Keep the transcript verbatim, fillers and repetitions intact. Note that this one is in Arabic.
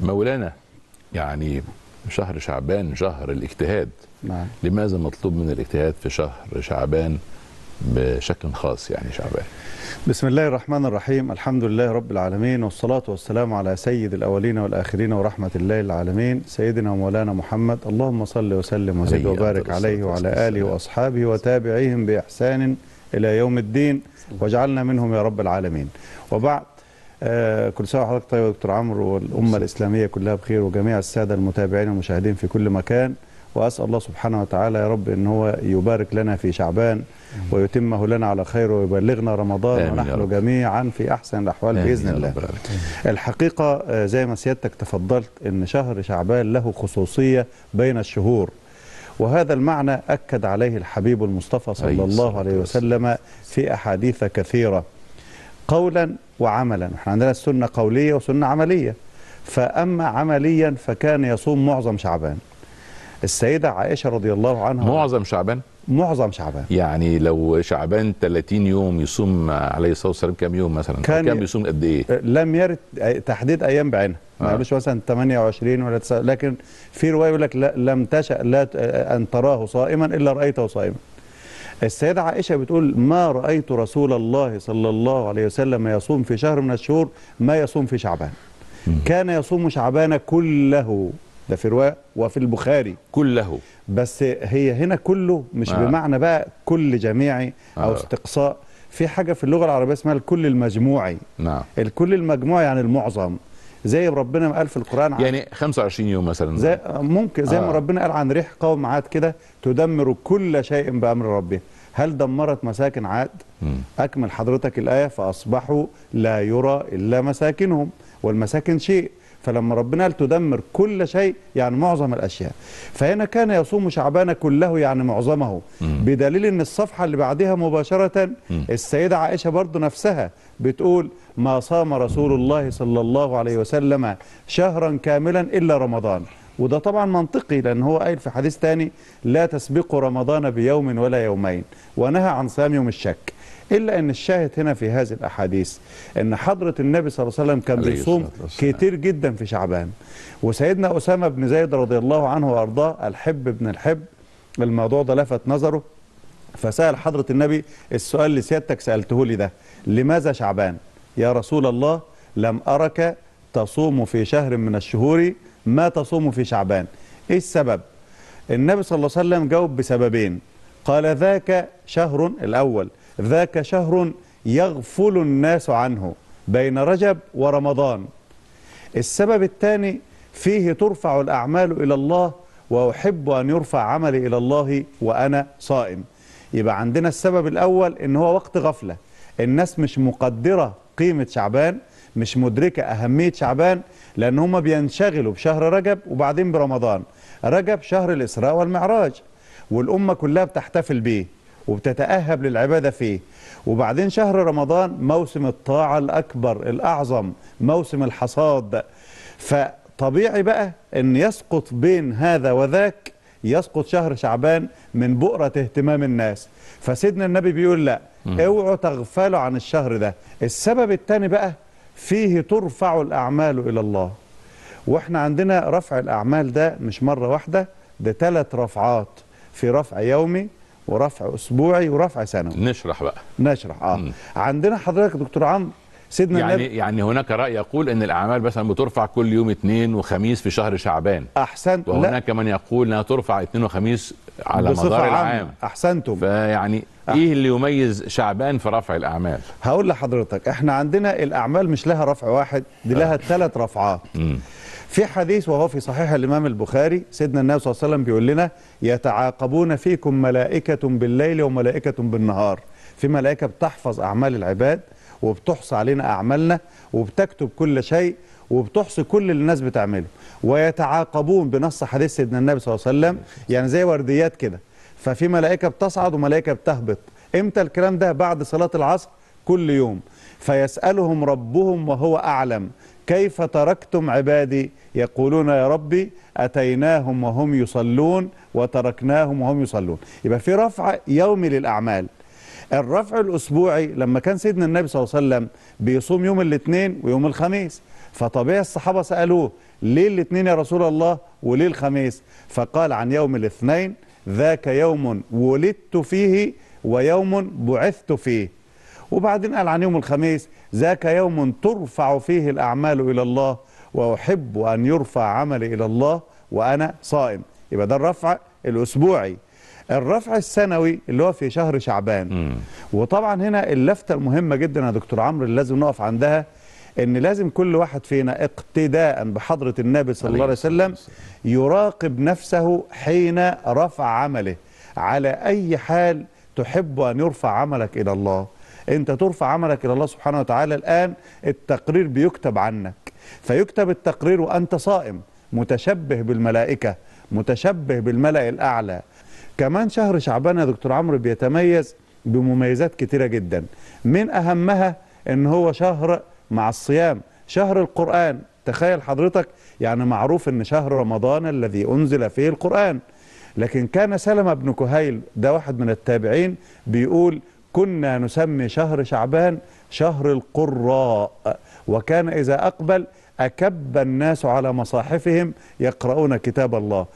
مولانا يعني شهر شعبان شهر الاجتهاد، لماذا مطلوب من الاجتهاد في شهر شعبان بشكل خاص يعني شعبان؟ بسم الله الرحمن الرحيم، الحمد لله رب العالمين، والصلاة والسلام على سيد الأولين والآخرين ورحمة الله العالمين، سيدنا ومولانا محمد، اللهم صل وسلم وزد وبارك عليه وعلى آله وأصحابه وتابعيهم بإحسان إلى يوم الدين واجعلنا منهم يا رب العالمين. وبعد، آه كل سنة وحضرتك طيب يا دكتور عمرو والأمة الإسلامية كلها بخير وجميع السادة المتابعين والمشاهدين في كل مكان، وأسأل الله سبحانه وتعالى يا رب أن هو يبارك لنا في شعبان ويتمه لنا على خير ويبلغنا رمضان ونحن جميعا في أحسن الأحوال بإذن الله. الحقيقة زي ما سيادتك تفضلت أن شهر شعبان له خصوصية بين الشهور، وهذا المعنى أكد عليه الحبيب المصطفى صلى الله عليه وسلم في أحاديث كثيرة قولا وعملا. احنا عندنا السنة قولية وسنة عملية، فأما عمليا فكان يصوم معظم شعبان. السيدة عائشة رضي الله عنها معظم شعبان؟ معظم شعبان، يعني لو شعبان ثلاثين يوم يصوم عليه الصلاة والسلام كم يوم مثلا؟ كان, كان بيصوم قد إيه؟ لم يرد تحديد أيام بعينها، آه. ما يقولوش مثلا ثمانية وعشرين ولا تسعة، لكن في رواية يقول لك لم تشأ لا أن تراه صائما إلا رأيته صائما. السيدة عائشة بتقول ما رأيت رسول الله صلى الله عليه وسلم يصوم في شهر من الشهور ما يصوم في شعبان. م. كان يصوم شعبان كله، ده في رواية وفي البخاري كله، بس هي هنا كله مش آه. بمعنى بقى كل جميعي أو آه. استقصاء. في حاجة في اللغة العربية اسمها الكل المجموعي. نعم. الكل المجموعي يعني المعظم، زي ربنا ما قال في القرآن عن يعني خمسة وعشرين يوم مثلا، زي ممكن زي آه. ما ربنا قال عن ريح قوم عاد كده تدمر كل شيء بأمر ربه. هل دمرت مساكن عاد؟ م. أكمل حضرتك الآية، فأصبحوا لا يرى إلا مساكنهم والمساكن شيء. فلما ربنا قال تدمر كل شيء يعني معظم الأشياء، فهنا كان يصوم شعبان كله يعني معظمه، مم. بدليل أن الصفحة اللي بعدها مباشرة مم. السيدة عائشة برضو نفسها بتقول ما صام رسول الله صلى الله عليه وسلم شهرا كاملا إلا رمضان. وده طبعا منطقي، لأن هو قايل في حديث تاني لا تسبق رمضان بيوم ولا يومين، ونهى عن صيام يوم الشك. إلا أن الشاهد هنا في هذه الأحاديث أن حضرة النبي صلى الله عليه وسلم كان بيصوم كتير جدا في شعبان. وسيدنا أسامة بن زيد رضي الله عنه وأرضاه الحب بن الحب الموضوع ده لفت نظره، فسأل حضرة النبي السؤال اللي سيادتك سألته لي ده، لماذا شعبان يا رسول الله؟ لم أرك تصوم في شهر من الشهور ما تصوم في شعبان، إيه السبب؟ النبي صلى الله عليه وسلم جاوب بسببين، قال ذاك شهر، الأول ذاك شهر يغفل الناس عنه بين رجب ورمضان. السبب الثاني فيه ترفع الأعمال إلى الله، وأحب أن يرفع عملي إلى الله وأنا صائم. يبقى عندنا السبب الأول إن هو وقت غفلة، الناس مش مقدرة قيمة شعبان، مش مدركة أهمية شعبان، لأن هم بينشغلوا بشهر رجب وبعدين برمضان. رجب شهر الإسراء والمعراج والأمة كلها بتحتفل بيه وبتتأهب للعبادة فيه، وبعدين شهر رمضان موسم الطاعة الأكبر الأعظم، موسم الحصاد. فطبيعي بقى أن يسقط بين هذا وذاك، يسقط شهر شعبان من بؤرة اهتمام الناس. فسيدنا النبي بيقول لا، اوعوا تغفلوا عن الشهر ده. السبب الثاني بقى فيه ترفع الأعمال إلى الله، وإحنا عندنا رفع الأعمال ده مش مرة واحدة، ده ثلاث رفعات، في رفع يومي ورفع اسبوعي ورفع سنوي. نشرح بقى نشرح اه مم. عندنا حضرتك دكتور عمرو سيدنا يعني النبي يعني هناك راي يقول ان الاعمال مثلا بترفع كل يوم اثنين وخميس في شهر شعبان. احسنت. وهناك من يقول انها ترفع اثنين وخميس على مدار العام. احسنتم. فيعني أح... ايه اللي يميز شعبان في رفع الاعمال؟ هقول لحضرتك، احنا عندنا الاعمال مش لها رفع واحد، دي لها ثلاث رفعات. مم. في حديث وهو في صحيح الإمام البخاري سيدنا النبي صلى الله عليه وسلم بيقول لنا يتعاقبون فيكم ملائكة بالليل وملائكة بالنهار. في ملائكة بتحفظ أعمال العباد وبتحصي علينا أعمالنا وبتكتب كل شيء وبتحصي كل اللي الناس بتعمله، ويتعاقبون بنص حديث سيدنا النبي صلى الله عليه وسلم، يعني زي ورديات كده، ففي ملائكة بتصعد وملائكة بتهبط. إمتى الكلام ده؟ بعد صلاة العصر كل يوم، فيسألهم ربهم وهو أعلم كيف تركتم عبادي، يقولون يا ربي أتيناهم وهم يصلون وتركناهم وهم يصلون. يبقى في رفع يومي للأعمال. الرفع الأسبوعي لما كان سيدنا النبي صلى الله عليه وسلم بيصوم يوم الاثنين ويوم الخميس، فطبيعي الصحابة سألوه ليه الاثنين يا رسول الله وليه الخميس؟ فقال عن يوم الاثنين: ذاك يوم ولدت فيه ويوم بعثت فيه. وبعدين قال عن يوم الخميس: ذاك يوم ترفع فيه الأعمال إلى الله وأحب أن يرفع عملي إلى الله وأنا صائم. يبقى ده الرفع الأسبوعي. الرفع السنوي اللي هو في شهر شعبان. مم. وطبعا هنا اللفتة المهمة جدا يا دكتور عمرو اللي لازم نقف عندها، ان لازم كل واحد فينا اقتداء بحضرة النبي صلى الله عليه وسلم يراقب نفسه حين رفع عمله على أي حال تحب أن يرفع عملك إلى الله. أنت ترفع عملك إلى الله سبحانه وتعالى الآن، التقرير بيكتب عنك، فيكتب التقرير وأنت صائم متشبه بالملائكة، متشبه بالملأ الأعلى. كمان شهر شعبان يا دكتور عمرو بيتميز بمميزات كتيرة جدا، من أهمها إن هو شهر مع الصيام، شهر القرآن. تخيل حضرتك، يعني معروف إن شهر رمضان الذي أنزل فيه القرآن، لكن كان سلمة بن كهيل ده واحد من التابعين بيقول: كنا نسمي شهر شعبان شهر القراء، وكان إذا أقبل أكب الناس على مصاحفهم يقرؤون كتاب الله.